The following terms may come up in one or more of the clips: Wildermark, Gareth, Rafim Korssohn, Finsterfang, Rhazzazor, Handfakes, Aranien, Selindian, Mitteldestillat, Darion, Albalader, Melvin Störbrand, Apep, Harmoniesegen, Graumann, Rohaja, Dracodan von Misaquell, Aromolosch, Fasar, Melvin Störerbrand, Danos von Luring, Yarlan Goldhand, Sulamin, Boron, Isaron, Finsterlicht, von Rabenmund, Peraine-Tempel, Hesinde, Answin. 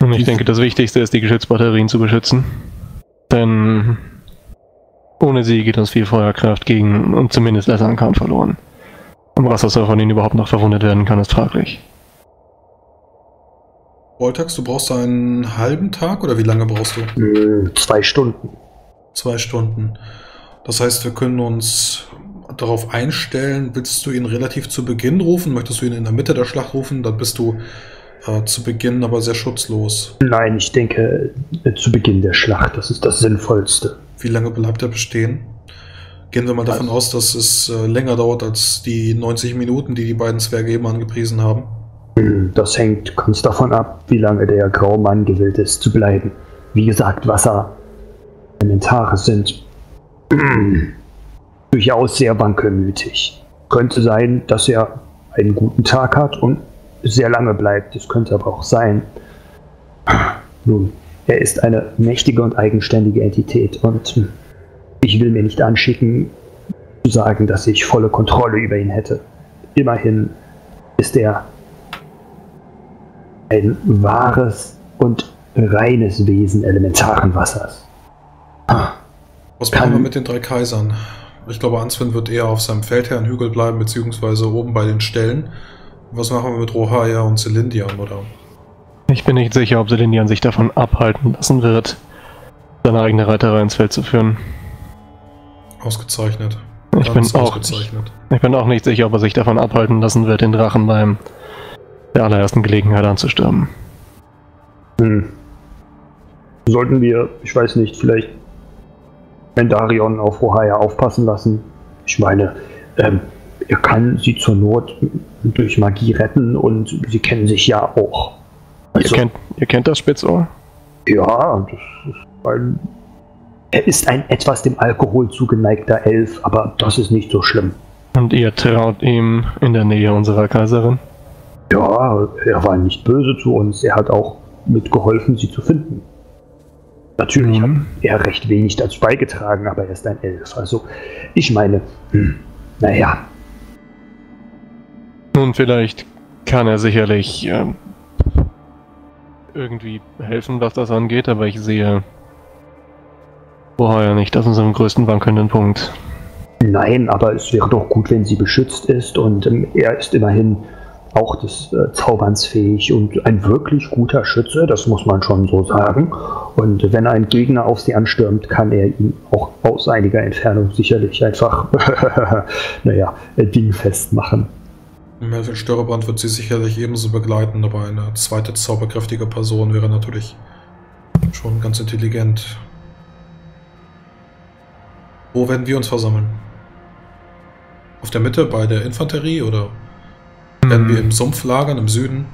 Und ich denke, das Wichtigste ist, die Geschützbatterien zu beschützen. Denn ohne sie geht uns viel Feuerkraft gegen und zumindest Lessan'Khan verloren. Und was das von ihnen überhaupt noch verwundet werden kann, ist fraglich. Boltax, du brauchst einen halben Tag oder wie lange brauchst du? 2 Stunden. 2 Stunden. Das heißt, wir können uns darauf einstellen, willst du ihn relativ zu Beginn rufen? Möchtest du ihn in der Mitte der Schlacht rufen? Dann bist du zu Beginn aber sehr schutzlos. Nein, ich denke zu Beginn der Schlacht. Das ist das Sinnvollste. Wie lange bleibt er bestehen? Gehen wir mal davon aus, dass es länger dauert als die 90 Minuten, die die beiden Zwerge eben angepriesen haben. Das hängt ganz davon ab, wie lange der Graumann gewillt ist zu bleiben. Wie gesagt, Wasserelementare sind durchaus sehr wankelmütig. Könnte sein, dass er einen guten Tag hat und sehr lange bleibt. Das könnte aber auch sein. Nun, er ist eine mächtige und eigenständige Entität und ich will mir nicht anschicken, zu sagen, dass ich volle Kontrolle über ihn hätte. Immerhin ist er ein wahres und reines Wesen elementaren Wassers. Was machen wir mit den 3 Kaisern? Ich glaube, Answin wird eher auf seinem Feldherrenhügel bleiben, beziehungsweise oben bei den Ställen. Was machen wir mit Rohaja und Selindian, oder? Ich bin nicht sicher, ob Selindian sich davon abhalten lassen wird, seine eigene Reiterei ins Feld zu führen. Ausgezeichnet. Ich bin auch nicht sicher, ob er sich davon abhalten lassen wird, den Drachen beim der allerersten Gelegenheit anzustürmen. Sollten wir, ich weiß nicht, vielleicht einen Darion auf Rohaja aufpassen lassen? Ich meine, er kann sie zur Not durch Magie retten und sie kennen sich ja auch. Also, ihr kennt das Spitzohr? Ja, das ist ein... Er ist ein etwas dem Alkohol zugeneigter Elf, aber das ist nicht so schlimm. Und ihr traut ihm in der Nähe unserer Kaiserin? Ja, er war nicht böse zu uns. Er hat auch mitgeholfen, sie zu finden. Natürlich hat er recht wenig dazu beigetragen, aber er ist ein Elf. Also, ich meine, naja. Nun, vielleicht kann er sicherlich irgendwie helfen, was das angeht, aber ich sehe... Woher nicht, das ist unser größten wankelnden Punkt. Nein, aber es wäre doch gut, wenn sie beschützt ist und er ist immerhin auch des Zauberns fähig und ein wirklich guter Schütze, das muss man schon so sagen. Und wenn ein Gegner auf sie anstürmt, kann er ihn auch aus einiger Entfernung sicherlich einfach, naja, dingfest machen. Melvin Störbrand wird sie sicherlich ebenso begleiten, aber eine zweite zauberkräftige Person wäre natürlich schon ganz intelligent. Wo werden wir uns versammeln? Auf der Mitte bei der Infanterie oder werden wir im Sumpf lagern, im Süden,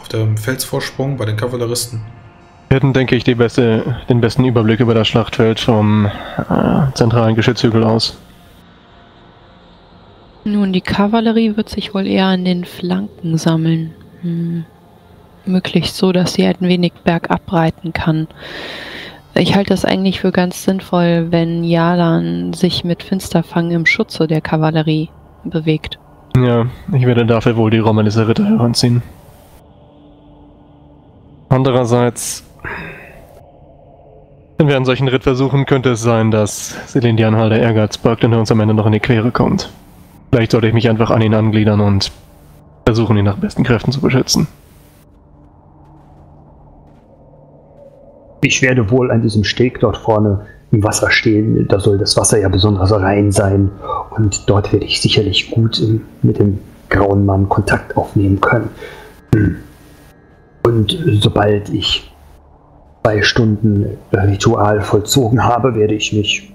auf dem Felsvorsprung bei den Kavalleristen? Wir hätten, denke ich, den besten Überblick über das Schlachtfeld vom zentralen Geschützhügel aus. Nun, die Kavallerie wird sich wohl eher an den Flanken sammeln. Möglichst so, dass sie halt ein wenig bergab reiten kann. Ich halte das eigentlich für ganz sinnvoll, wenn Yarlan sich mit Finsterfang im Schutze der Kavallerie bewegt. Ja, ich werde dafür wohl die Rommilys'er Ritter heranziehen. Andererseits, wenn wir einen solchen Ritt versuchen, könnte es sein, dass Selindian halt der Ehrgeiz birgt und er uns am Ende noch in die Quere kommt. Vielleicht sollte ich mich einfach an ihn angliedern und versuchen, ihn nach besten Kräften zu beschützen. Ich werde wohl an diesem Steg dort vorne im Wasser stehen, da soll das Wasser ja besonders rein sein und dort werde ich sicherlich gut mit dem grauen Mann Kontakt aufnehmen können. Und sobald ich 2 Stunden Ritual vollzogen habe, werde ich mich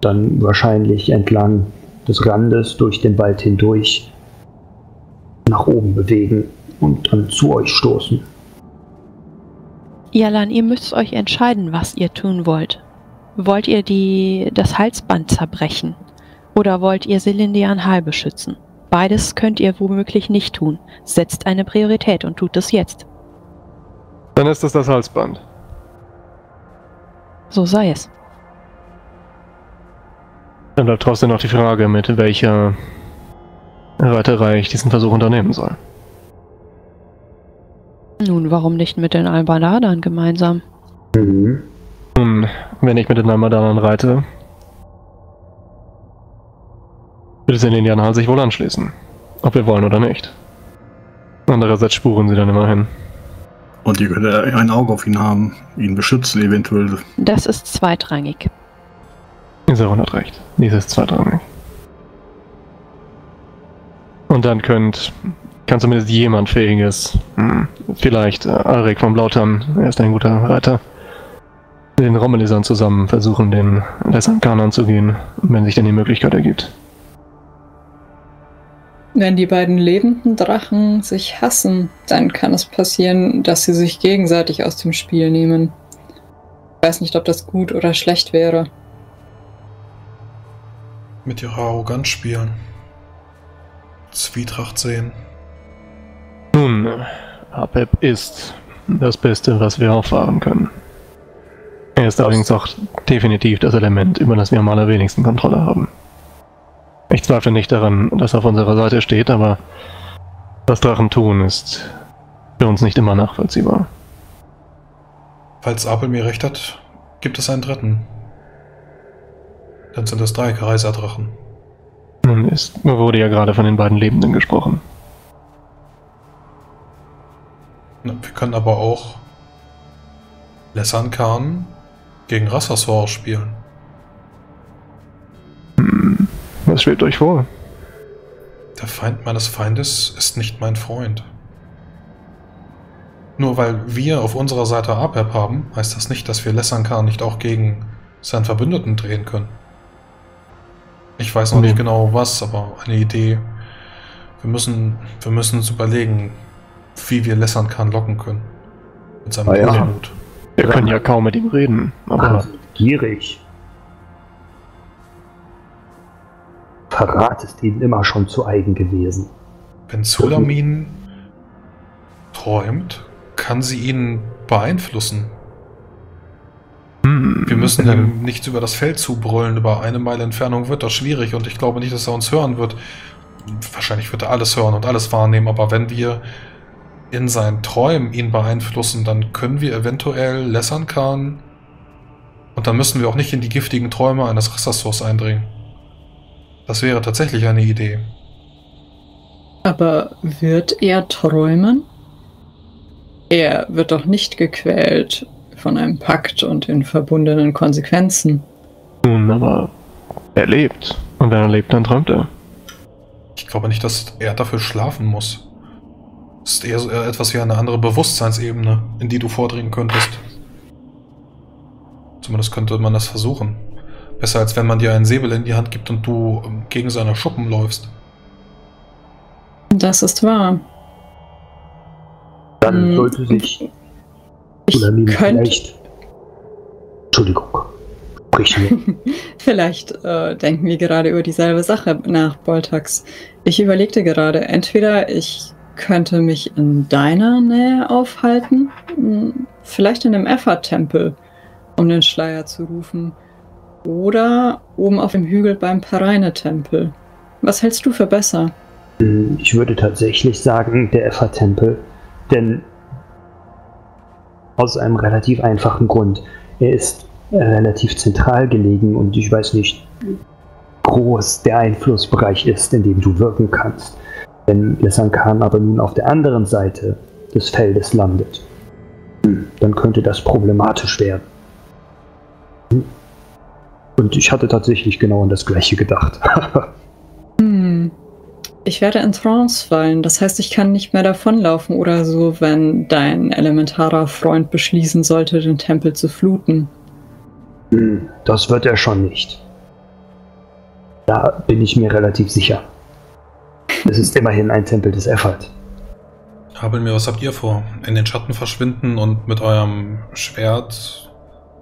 dann wahrscheinlich entlang des Randes durch den Wald hindurch nach oben bewegen und dann zu euch stoßen. Yarlan, ihr müsst euch entscheiden, was ihr tun wollt. Wollt ihr das Halsband zerbrechen? Oder wollt ihr Selindian Hal beschützen? Beides könnt ihr womöglich nicht tun. Setzt eine Priorität und tut es jetzt. Dann ist es das Halsband. So sei es. Dann bleibt trotzdem noch die Frage, mit welcher Reiterei ich diesen Versuch unternehmen soll. Nun, warum nicht mit den Albaladern gemeinsam? Mhm. Nun, wenn ich mit den Albaladern reite, wird Selindian sich wohl anschließen. Ob wir wollen oder nicht. Andererseits spuren sie dann immerhin. Und ihr könnt ein Auge auf ihn haben, ihn beschützen eventuell. Das ist zweitrangig. Isaron hat recht. Dies ist zweitrangig. Und dann kann zumindest jemand Fähiges, vielleicht Alrik von Blautern, er ist ein guter Reiter, mit den Rommilysern zusammen versuchen, den Lessan'Khan anzugehen, wenn sich denn die Möglichkeit ergibt. Wenn die beiden lebenden Drachen sich hassen, dann kann es passieren, dass sie sich gegenseitig aus dem Spiel nehmen. Ich weiß nicht, ob das gut oder schlecht wäre. Mit ihrer Arroganz spielen. Zwietracht sehen. Nun, Apep ist das Beste, was wir auffahren können. Er ist allerdings auch definitiv das Element, über das wir am allerwenigsten Kontrolle haben. Ich zweifle nicht daran, dass er auf unserer Seite steht, aber was Drachen tun, ist für uns nicht immer nachvollziehbar. Falls Apel mir recht hat, gibt es einen dritten. Dann sind es drei Kreiserdrachen. Nun wurde ja gerade von den beiden Lebenden gesprochen. Na, wir können aber auch Lessan'Khan gegen Rhazzazor spielen. Was schwebt euch vor? Der Feind meines Feindes ist nicht mein Freund. Nur weil wir auf unserer Seite Apep haben, heißt das nicht, dass wir Lessan'Khan nicht auch gegen seinen Verbündeten drehen können. Ich weiß noch nicht genau was, aber eine Idee. Wir müssen uns überlegen, wie wir Lessan'Khan locken können. Mit seinem Unmut. Wir können ja kaum mit ihm reden, aber... gierig. Verrat ist ihnen immer schon zu eigen gewesen. Wenn Sulamin träumt, kann sie ihn beeinflussen. Wir müssen ihm nichts über das Feld zubrüllen. Über eine Meile Entfernung wird das schwierig und ich glaube nicht, dass er uns hören wird. Wahrscheinlich wird er alles hören und alles wahrnehmen, aber wenn wir in seinen Träumen ihn beeinflussen, dann können wir eventuell Lessan'Khan und dann müssen wir auch nicht in die giftigen Träume eines Rhazzazors eindringen. Das wäre tatsächlich eine Idee. Aber wird er träumen? Er wird doch nicht gequält von einem Pakt und den verbundenen Konsequenzen. Nun, aber er lebt. Und wenn er lebt, dann träumt er. Ich glaube nicht, dass er dafür schlafen muss. Es ist eher so etwas wie eine andere Bewusstseinsebene, in die du vordringen könntest. Zumindest könnte man das versuchen. Besser als wenn man dir einen Säbel in die Hand gibt und du gegen seine Schuppen läufst. Das ist wahr. Dann sollte sich... Entschuldigung. Vielleicht denken wir gerade über dieselbe Sache nach, Boltax. Ich überlegte gerade, entweder ich könnte mich in deiner Nähe aufhalten, vielleicht in dem Effa-Tempel, um den Schleier zu rufen, oder oben auf dem Hügel beim Peraine-Tempel. Was hältst du für besser? Ich würde tatsächlich sagen, der Effa-Tempel, denn aus einem relativ einfachen Grund. Er ist relativ zentral gelegen und ich weiß nicht, wie groß der Einflussbereich ist, in dem du wirken kannst. Wenn Lessan'Khan aber nun auf der anderen Seite des Feldes landet, dann könnte das problematisch werden. Und ich hatte tatsächlich genau an das Gleiche gedacht. Ich werde in Trance fallen, das heißt, ich kann nicht mehr davonlaufen oder so, wenn dein elementarer Freund beschließen sollte, den Tempel zu fluten. Das wird er schon nicht. Da bin ich mir relativ sicher. Es ist immerhin ein Tempel des Effert. Habel mir, was habt ihr vor? In den Schatten verschwinden und mit eurem Schwert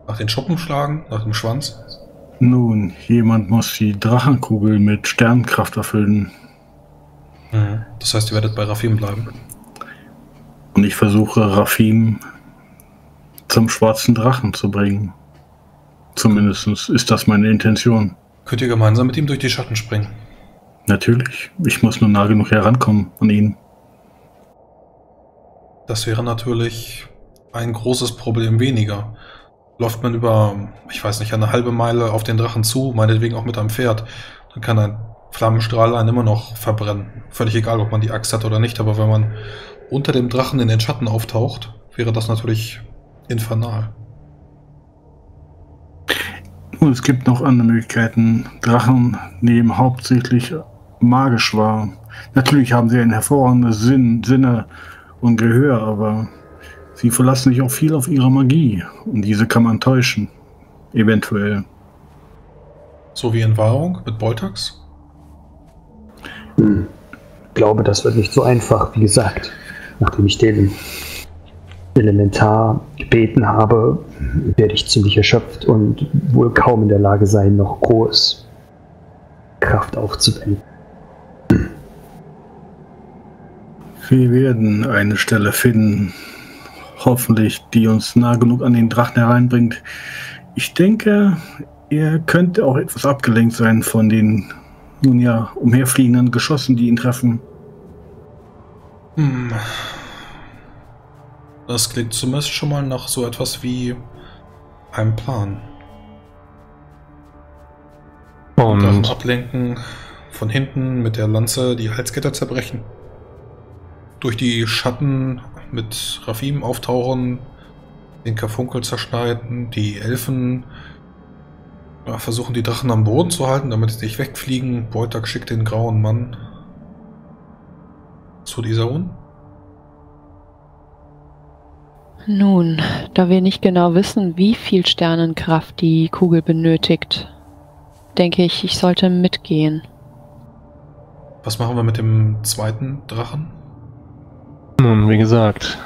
nach den Schuppen schlagen? Nach dem Schwanz? Nun, jemand muss die Drachenkugel mit Sternkraft erfüllen. Das heißt, ihr werdet bei Rafim bleiben. Und ich versuche, Rafim zum schwarzen Drachen zu bringen. Zumindest ist das meine Intention. Könnt ihr gemeinsam mit ihm durch die Schatten springen? Natürlich. Ich muss nur nah genug herankommen an ihn. Das wäre natürlich ein großes Problem weniger. Läuft man über, ich weiß nicht, eine halbe Meile auf den Drachen zu, meinetwegen auch mit einem Pferd, dann kann ein Flammenstrahl einen immer noch verbrennen. Völlig egal, ob man die Axt hat oder nicht, aber wenn man unter dem Drachen in den Schatten auftaucht, wäre das natürlich infernal. Und es gibt noch andere Möglichkeiten. Drachen nehmen hauptsächlich magisch wahr. Natürlich haben sie einen hervorragenden Sinne und Gehör, aber sie verlassen sich auch viel auf ihre Magie. Und diese kann man täuschen. Eventuell. So wie in Wahrung mit Boltax? Ich glaube, das wird nicht so einfach, wie gesagt. Nachdem ich den Elementar gebeten habe, werde ich ziemlich erschöpft und wohl kaum in der Lage sein, noch groß Kraft aufzuwenden. Wir werden eine Stelle finden, hoffentlich, die uns nah genug an den Drachen hereinbringt. Ich denke, er könnte auch etwas abgelenkt sein von den nun ja umherfliegenden Geschossen, die ihn treffen. Das klingt zumindest schon mal nach so etwas wie einem Plan. Und davon ablenken, von hinten mit der Lanze die Halskette zerbrechen, durch die Schatten mit Rafim auftauchen, den Karfunkel zerschneiden, die Elfen versuchen, die Drachen am Boden zu halten, damit sie nicht wegfliegen. Boltax schickt den grauen Mann zu dieser Un. Nun, da wir nicht genau wissen, wie viel Sternenkraft die Kugel benötigt, denke ich, ich sollte mitgehen. Was machen wir mit dem zweiten Drachen? Nun, wie gesagt,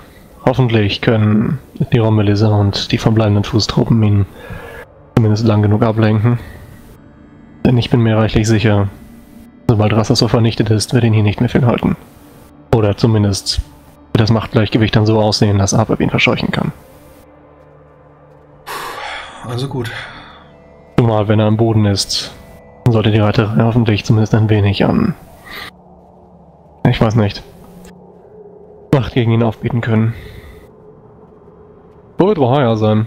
hoffentlich können die Rommilys und die verbleibenden Fußtruppen ihn zumindest lang genug ablenken. Denn ich bin mir reichlich sicher, sobald Rhazzazor vernichtet ist, wird ihn hier nicht mehr viel halten. Oder zumindest wird das Machtgleichgewicht dann so aussehen, dass Apep ihn verscheuchen kann. Also gut. Zumal, wenn er am Boden ist, sollte die Reiterei hoffentlich zumindest ein wenig an, ich weiß nicht, Macht gegen ihn aufbieten können. Wo wird Rohaja sein?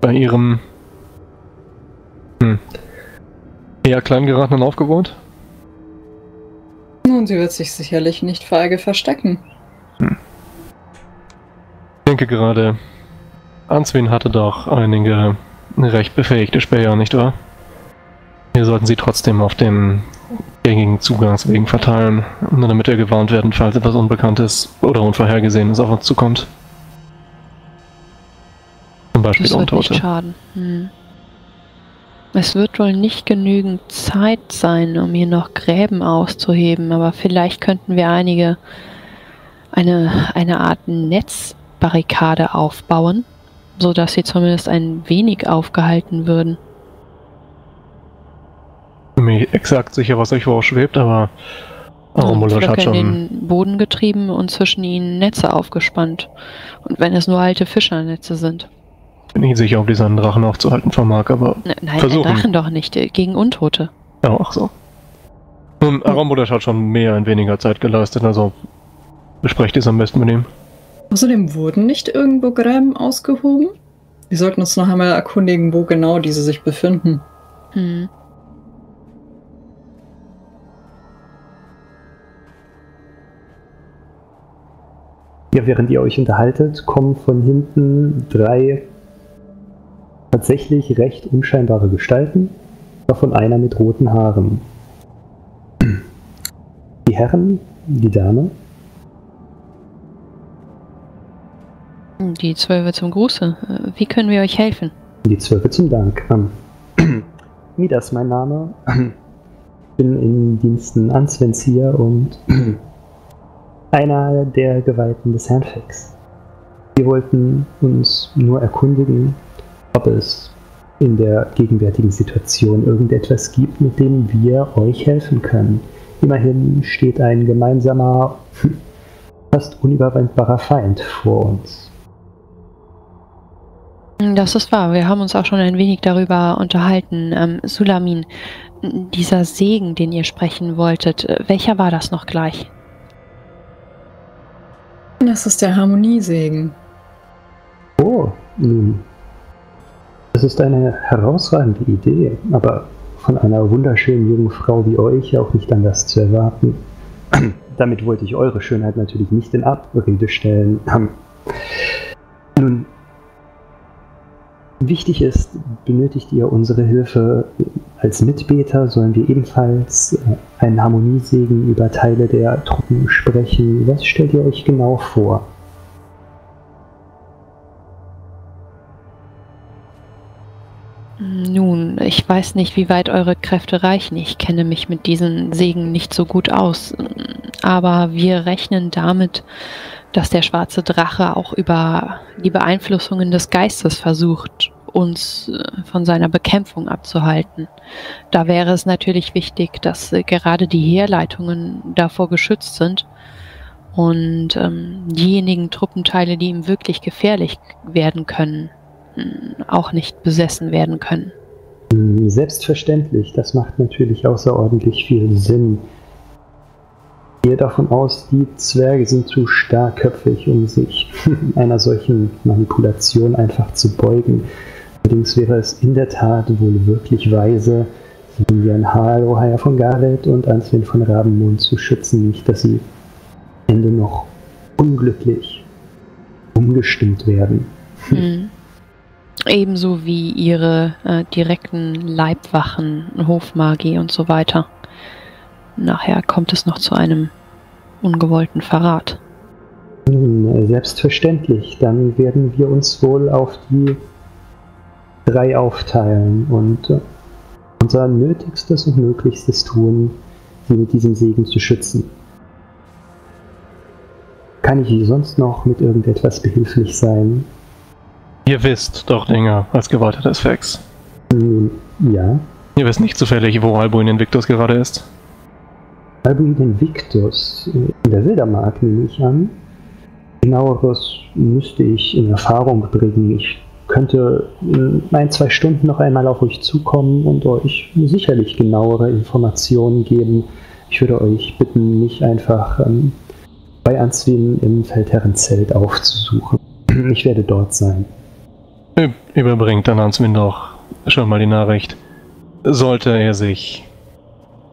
Bei ihrem eher klein geratenen Aufgebot? Nun, sie wird sich sicherlich nicht feige verstecken. Ich denke gerade, Answin hatte doch einige recht befähigte Späher, nicht wahr? Wir sollten sie trotzdem auf den gängigen Zugangswegen verteilen, nur damit wir gewarnt werden, falls etwas Unbekanntes oder Unvorhergesehenes auf uns zukommt. Zum Beispiel Untote. Nicht schaden. Es wird wohl nicht genügend Zeit sein, um hier noch Gräben auszuheben, aber vielleicht könnten wir eine Art Netzbarrikade aufbauen, sodass sie zumindest ein wenig aufgehalten würden. Ich bin mir nicht exakt sicher, was euch vorschwebt, aber Aromolosch hat schon in den Boden getrieben und zwischen ihnen Netze aufgespannt. Und wenn es nur alte Fischernetze sind. Ich bin nicht sicher, ob dieser einen Drachen aufzuhalten vermag, aber nein, versuchen. Drachen doch nicht, gegen Untote. Ja, ach so. Nun, Aromolosch hat schon mehr in weniger Zeit geleistet, also besprecht es am besten mit ihm. Außerdem wurden nicht irgendwo Gräben ausgehoben? Wir sollten uns noch einmal erkundigen, wo genau diese sich befinden. Ja, während ihr euch unterhaltet, kommen von hinten drei tatsächlich recht unscheinbare Gestalten, davon einer mit roten Haaren. Die Herren, die Dame. Die Zwölfe zum Gruße. Wie können wir euch helfen? Die Zwölfe zum Dank. Midas, mein Name. Ich bin in Diensten Answins hier und einer der Geweihten des Handfakes. Wir wollten uns nur erkundigen, ob es in der gegenwärtigen Situation irgendetwas gibt, mit dem wir euch helfen können. Immerhin steht ein gemeinsamer, fast unüberwindbarer Feind vor uns. Das ist wahr. Wir haben uns auch schon ein wenig darüber unterhalten. Sulamin, dieser Segen, den ihr sprechen wolltet, welcher war das noch gleich? Das ist der Harmoniesegen. Oh, das ist eine herausragende Idee, aber von einer wunderschönen jungen Frau wie euch auch nicht anders zu erwarten. Damit wollte ich eure Schönheit natürlich nicht in Abrede stellen. Nun, wichtig ist, benötigt ihr unsere Hilfe als Mitbeter, sollen wir ebenfalls einen Harmoniesegen über Teile der Truppen sprechen. Was stellt ihr euch genau vor? Nun, ich weiß nicht, wie weit eure Kräfte reichen. Ich kenne mich mit diesen Segen nicht so gut aus. Aber wir rechnen damit, dass der schwarze Drache auch über die Beeinflussungen des Geistes versucht, uns von seiner Bekämpfung abzuhalten. Da wäre es natürlich wichtig, dass gerade die Heerleitungen davor geschützt sind und diejenigen Truppenteile, die ihm wirklich gefährlich werden können, auch nicht besessen werden können. Selbstverständlich, das macht natürlich außerordentlich viel Sinn. Ich gehe davon aus, die Zwerge sind zu starkköpfig, um sich einer solchen Manipulation einfach zu beugen. Allerdings wäre es in der Tat wohl wirklich weise, Selindian, Rohaja von Gareth und Answin von Rabenmund zu schützen, nicht dass sie am Ende noch unglücklich umgestimmt werden. Mhm. Ebenso wie ihre direkten Leibwachen, Hofmagie und so weiter. Nachher kommt es noch zu einem ungewollten Verrat. Selbstverständlich. Dann werden wir uns wohl auf die drei aufteilen und unser Nötigstes und Möglichstes tun, sie mit diesem Segen zu schützen. Kann ich sonst noch mit irgendetwas behilflich sein? Ihr wisst doch Dinge als Gewalter des Fex. Ja. Ihr wisst nicht zufällig, wo Albuin Invictus gerade ist. Albuin Invictus in der Wildermark, nehme ich an. Genaueres müsste ich in Erfahrung bringen. Ich könnte in 1-2 Stunden noch einmal auf euch zukommen und euch sicherlich genauere Informationen geben. Ich würde euch bitten, mich einfach bei Answin im Feldherrenzelt aufzusuchen. Ich werde dort sein. Überbringt an Answin doch schon mal die Nachricht. Sollte er sich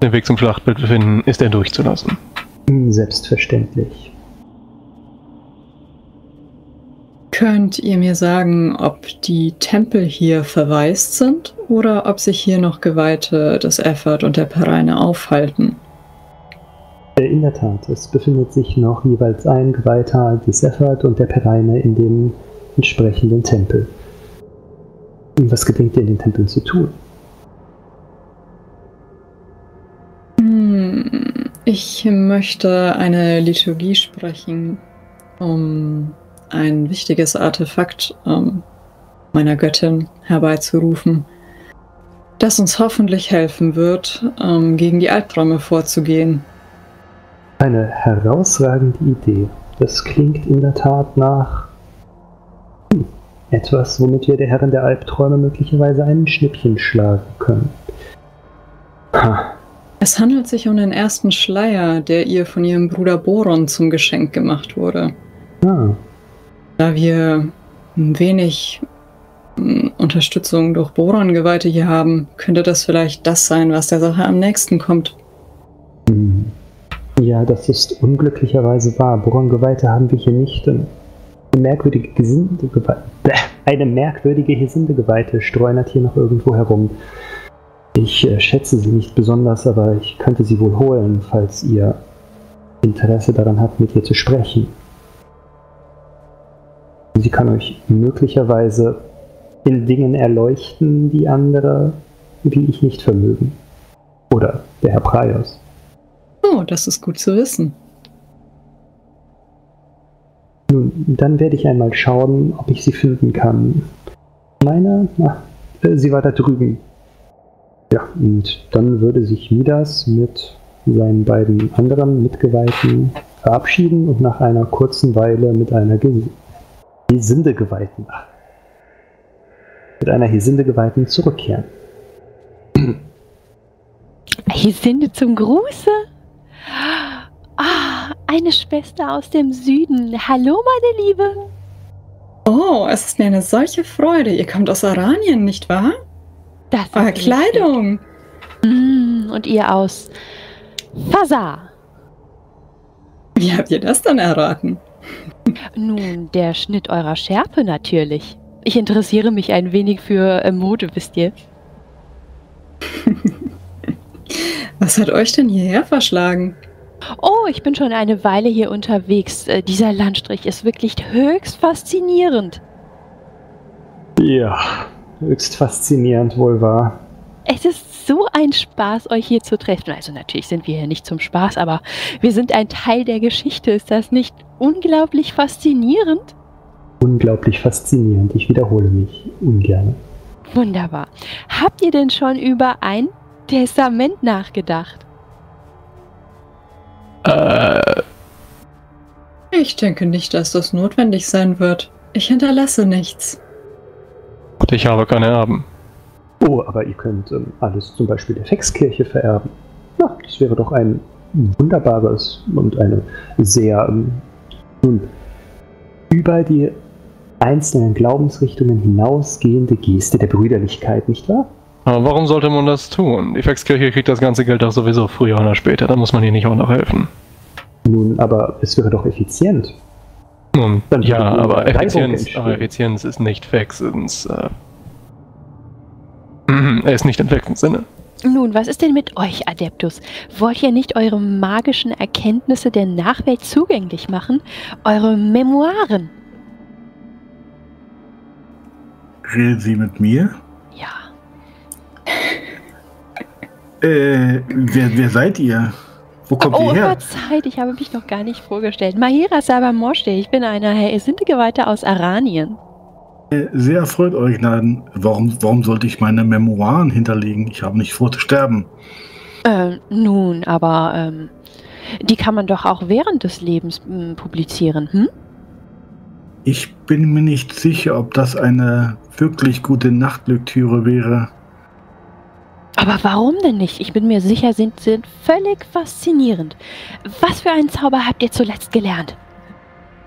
den Weg zum Schlachtfeld befinden, ist er durchzulassen. Selbstverständlich. Könnt ihr mir sagen, ob die Tempel hier verwaist sind oder ob sich hier noch Geweihte des Effort und der Peraine aufhalten? In der Tat, es befindet sich noch jeweils ein Geweihter des Effort und der Peraine in dem entsprechenden Tempel. Was gedenkt ihr in den Tempeln zu tun? Ich möchte eine Liturgie sprechen, um ein wichtiges Artefakt meiner Göttin herbeizurufen, das uns hoffentlich helfen wird, gegen die Albträume vorzugehen. Eine herausragende Idee. Das klingt in der Tat nach etwas, womit wir der Herrin der Albträume möglicherweise ein Schnippchen schlagen können. Ha. Es handelt sich um den ersten Schleier, der ihr von ihrem Bruder Boron zum Geschenk gemacht wurde. Ah. Da wir wenig Unterstützung durch Boron-Geweihte hier haben, könnte das vielleicht das sein, was der Sache am nächsten kommt. Ja, das ist unglücklicherweise wahr. Boron-Geweihte haben wir hier nicht. Eine merkwürdige Hesinde-Geweihte streunert hier noch irgendwo herum. Ich schätze sie nicht besonders, aber ich könnte sie wohl holen, falls ihr Interesse daran habt, mit ihr zu sprechen. Sie kann euch möglicherweise in Dingen erleuchten, die andere wie ich nicht vermögen. Oder der Herr Praios. Oh, das ist gut zu wissen. Nun, dann werde ich einmal schauen, ob ich sie finden kann. Sie war da drüben. Ja, und dann würde sich Midas mit seinen beiden anderen Mitgeweihten verabschieden und nach einer kurzen Weile mit einer Hesinde-Geweihten zurückkehren. Hesinde zum Gruße? Ah, eine Schwester aus dem Süden. Hallo, meine Liebe. Oh, es ist mir eine solche Freude. Ihr kommt aus Aranien, nicht wahr? Das ist eure Kleidung. Und ihr aus Fasar. Wie habt ihr das dann erraten? Nun, der Schnitt eurer Schärpe natürlich. Ich interessiere mich ein wenig für Mode, wisst ihr. Was hat euch denn hierher verschlagen? Oh, ich bin schon eine Weile hier unterwegs. Dieser Landstrich ist wirklich höchst faszinierend. Ja, höchst faszinierend wohl wahr. Es ist so ein Spaß, euch hier zu treffen. Also natürlich sind wir hier nicht zum Spaß, aber wir sind ein Teil der Geschichte. Ist das nicht unglaublich faszinierend? Unglaublich faszinierend. Ich wiederhole mich ungern. Wunderbar. Habt ihr denn schon über ein Testament nachgedacht? Ich denke nicht, dass das notwendig sein wird. Ich hinterlasse nichts. Und ich habe keine Erben. Oh, aber ihr könnt alles zum Beispiel der Phexkirche vererben. Ja, das wäre doch ein wunderbares und eine sehr über die einzelnen Glaubensrichtungen hinausgehende Geste der Brüderlichkeit, nicht wahr? Aber warum sollte man das tun? Die Phexkirche kriegt das ganze Geld auch sowieso früher oder später, da muss man ihr nicht auch noch helfen. Nun, aber es wäre doch effizient. Nun, ja, aber Effizienz ist nicht Phexens. Er ist nicht im wirkenden Sinne. Nun, was ist denn mit euch, Adeptus? Wollt ihr nicht eure magischen Erkenntnisse der Nachwelt zugänglich machen? Eure Memoiren? Reden Sie mit mir? Ja. Wer seid ihr? Wo kommt ihr her? Verzeiht, ich habe mich noch gar nicht vorgestellt. Mahira Sabamorshde, ich bin eine Hesinde-Geweihte aus Aranien. Sehr erfreut, eure Gnaden. Warum sollte ich meine Memoiren hinterlegen? Ich habe nicht vor zu sterben. Nun, aber die kann man doch auch während des Lebens publizieren, hm? Ich bin mir nicht sicher, ob das eine wirklich gute Nachtlektüre wäre. Aber warum denn nicht? Ich bin mir sicher, sie sind völlig faszinierend. Was für einen Zauber habt ihr zuletzt gelernt?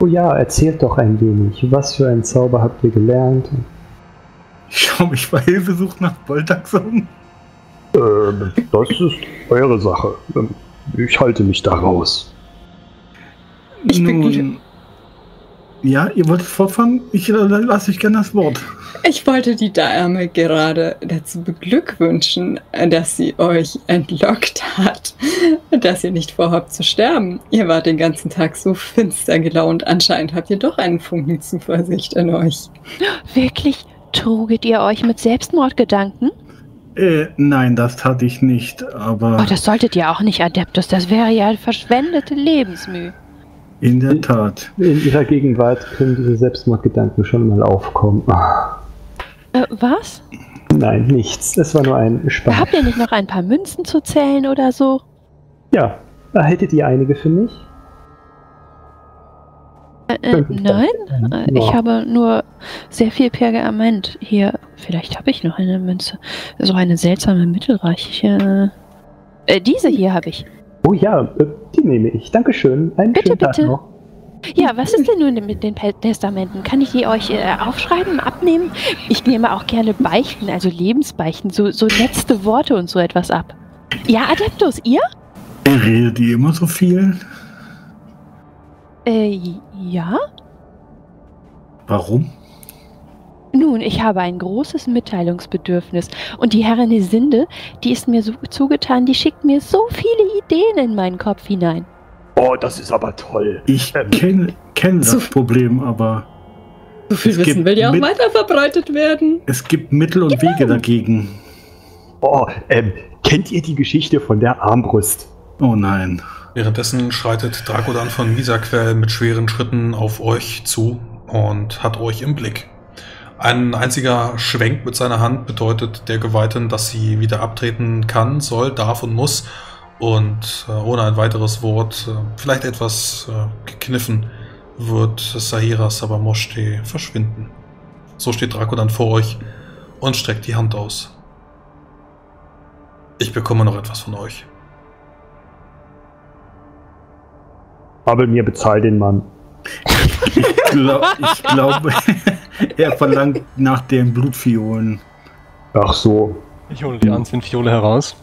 Oh ja, erzählt doch ein wenig. Was für einen Zauber habt ihr gelernt? Ich schaue mich bei Hilfesuch nach Boltax um. Das ist eure Sache. Ich halte mich da raus. Nun, ja, ihr wolltet fortfahren? Ich lasse euch gerne das Wort. Ich wollte die Dame gerade dazu beglückwünschen, dass sie euch entlockt hat, dass ihr nicht vorhabt zu sterben. Ihr wart den ganzen Tag so finster gelaunt. Anscheinend habt ihr doch einen Funken Zuversicht in euch. Wirklich? Truget ihr euch mit Selbstmordgedanken? Nein, das tat ich nicht, aber... Oh, das solltet ihr auch nicht, Adeptus. Das wäre ja verschwendete Lebensmühe. In der Tat. In ihrer Gegenwart können diese Selbstmordgedanken schon mal aufkommen. Was? Nein, nichts. Es war nur ein Spaß. Habt ihr nicht noch ein paar Münzen zu zählen oder so? Ja. Hättet ihr einige für mich? Nein. Ich habe nur sehr viel Pergament hier. Vielleicht habe ich noch eine Münze. So eine seltsame mittelreichische... diese hier habe ich. Oh ja, die nehme ich. Dankeschön. Einen schönen Tag noch. Ja, was ist denn nun mit den Testamenten? Kann ich die euch aufschreiben, abnehmen? Ich nehme auch gerne Beichten, also Lebensbeichten, so letzte Worte und so etwas ab. Ja, Adeptus, ihr? Redet ihr immer so viel? Ja? Warum? Nun, ich habe ein großes Mitteilungsbedürfnis und die Herrin Hesinde, die ist mir so zugetan, die schickt mir so viele Ideen in meinen Kopf hinein. Oh, das ist aber toll. Ich kenne das Problem, aber... So viel Wissen will ja auch weiter verbreitet werden. Es gibt Mittel und Wege dagegen. Oh, kennt ihr die Geschichte von der Armbrust? Oh nein. Währenddessen schreitet Dracodan von Misaquell mit schweren Schritten auf euch zu und hat euch im Blick. Ein einziger Schwenk mit seiner Hand bedeutet der Geweihten, dass sie wieder abtreten kann, soll, darf und muss. Und ohne ein weiteres Wort, vielleicht etwas gekniffen, wird Sahira Sabamorshde verschwinden. So steht Dracodan vor euch und streckt die Hand aus. Ich bekomme noch etwas von euch. Aber mir bezahlt den Mann. Ich glaube, er verlangt nach den Blutfiolen. Ach so. Ich hole die Answin-Fiole heraus.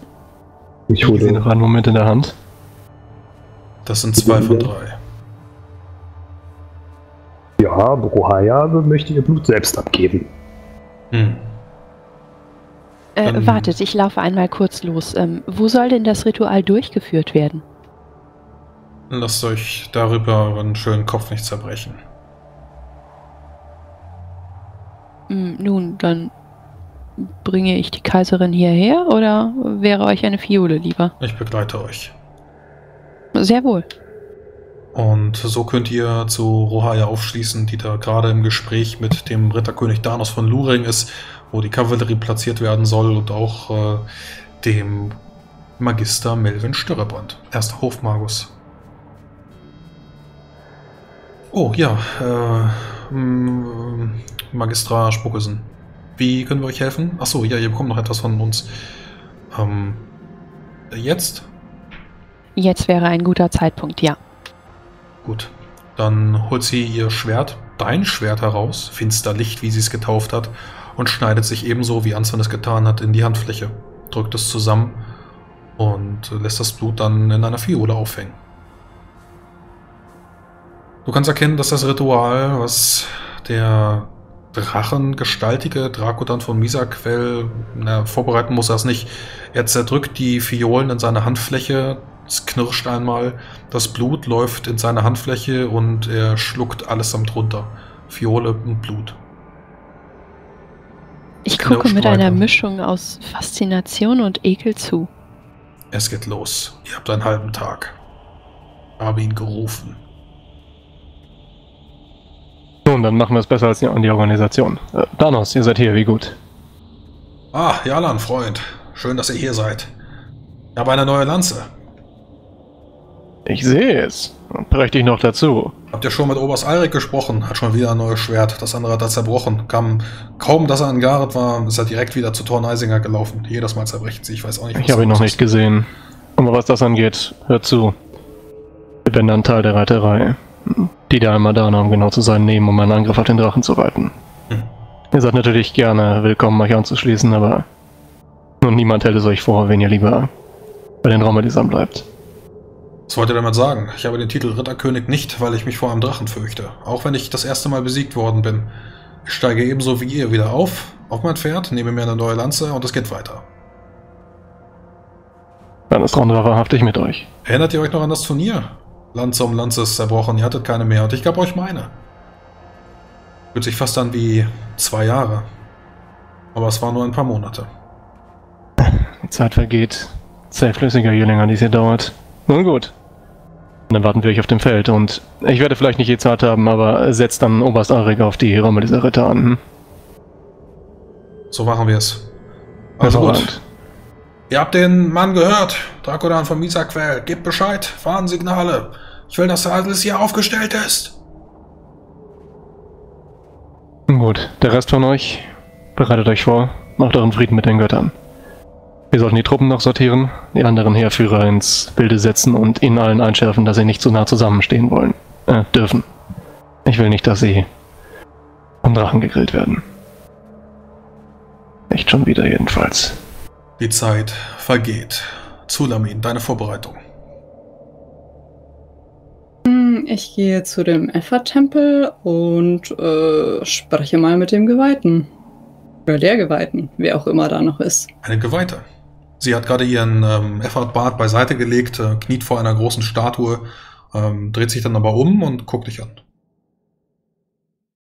Ich hole sie noch einen Moment in der Hand. Das sind 2 von 3. Ja, Rohaja möchte ihr Blut selbst abgeben. Hm. Wartet, ich laufe einmal kurz los. Wo soll denn das Ritual durchgeführt werden? Lasst euch darüber euren schönen Kopf nicht zerbrechen. Nun, dann bringe ich die Kaiserin hierher, oder wäre euch eine Fiole lieber? Ich begleite euch. Sehr wohl. Und so könnt ihr zu Rohaja aufschließen, die da gerade im Gespräch mit dem Ritterkönig Danos von Luring ist, wo die Kavallerie platziert werden soll, und auch dem Magister Melvin Störrebrand, erster Hofmagus. Oh ja, Magistra Spuckesen, wie können wir euch helfen? Achso, ja, ihr bekommt noch etwas von uns. Jetzt? Jetzt wäre ein guter Zeitpunkt, ja. Gut, dann holt sie ihr Schwert, dein Schwert heraus, Finsterlicht, wie sie es getauft hat, und schneidet sich ebenso, wie Answin es getan hat, in die Handfläche, drückt es zusammen und lässt das Blut dann in einer Fiole aufhängen. Du kannst erkennen, dass das Ritual, was der drachengestaltige Dracodan von Misaquell vorbereiten muss, er es nicht. Er zerdrückt die Fiolen in seine Handfläche. Es knirscht einmal, das Blut läuft in seine Handfläche und er schluckt allesamt runter. Fiole und Blut. Ich gucke mit einer Mischung aus Faszination und Ekel zu. Es geht los. Ihr habt einen halben Tag. Ich habe ihn gerufen. Nun, dann machen wir es besser als die Organisation. Danos, ihr seid hier, wie gut. Ah, Yarlan, Freund. Schön, dass ihr hier seid. Ich habe eine neue Lanze. Ich sehe es. Prächtig noch dazu. Habt ihr schon mit Oberst Alrik gesprochen? Hat schon wieder ein neues Schwert. Das andere hat er zerbrochen. Kaum, dass er an Gareth war, ist er direkt wieder zu Torneisinger gelaufen. Jedes Mal zerbrechen sie. Ich weiß auch nicht, was. Ich habe ihn noch nicht gesehen. Aber was das angeht, hört zu. Ich bin dann Teil der Reiterei. Die da einmal da, um genau zu sein, nehmen, um einen Angriff auf den Drachen zu reiten. Hm. Ihr seid natürlich gerne willkommen, euch anzuschließen, aber nun niemand hält es euch vor, wenn ihr lieber bei den Rommilys bleibt. Was wollt ihr damit sagen? Ich habe den Titel Ritterkönig nicht, weil ich mich vor einem Drachen fürchte. Auch wenn ich das erste Mal besiegt worden bin. Ich steige ebenso wie ihr wieder auf mein Pferd, nehme mir eine neue Lanze und es geht weiter. Dann ist Ron wahrhaftig mit euch. Erinnert ihr euch noch an das Turnier? Lanze um Lanze ist zerbrochen, ihr hattet keine mehr und ich gab euch meine. Fühlt sich fast an wie 2 Jahre. Aber es waren nur ein paar Monate. Die Zeit vergeht. Zähflüssiger, je länger dies hier dauert. Nun gut. Dann warten wir euch auf dem Feld und ich werde vielleicht nicht die Zeit haben, aber setzt dann Oberst Alrik auf die Rommel dieser Ritter an. Hm? So machen wir es. Also gut. Ihr habt den Mann gehört. Dracodan von Misaquell. Gebt Bescheid. Warnsignale. Ich will, dass der Adel hier aufgestellt ist. Gut. Der Rest von euch. Bereitet euch vor. Macht euren Frieden mit den Göttern. Wir sollten die Truppen noch sortieren, die anderen Heerführer ins Bilde setzen und ihnen allen einschärfen, dass sie nicht zu nah zusammenstehen wollen. Dürfen. Ich will nicht, dass sie vom Drachen gegrillt werden. Nicht schon wieder jedenfalls. Die Zeit vergeht. Sulamin, deine Vorbereitung. Ich gehe zu dem Effa-Tempel und spreche mal mit dem Geweihten. Oder der Geweihten, wer auch immer da noch ist. Eine Geweihte. Sie hat gerade ihren Effa-Bart beiseite gelegt, kniet vor einer großen Statue, dreht sich dann aber um und guckt dich an.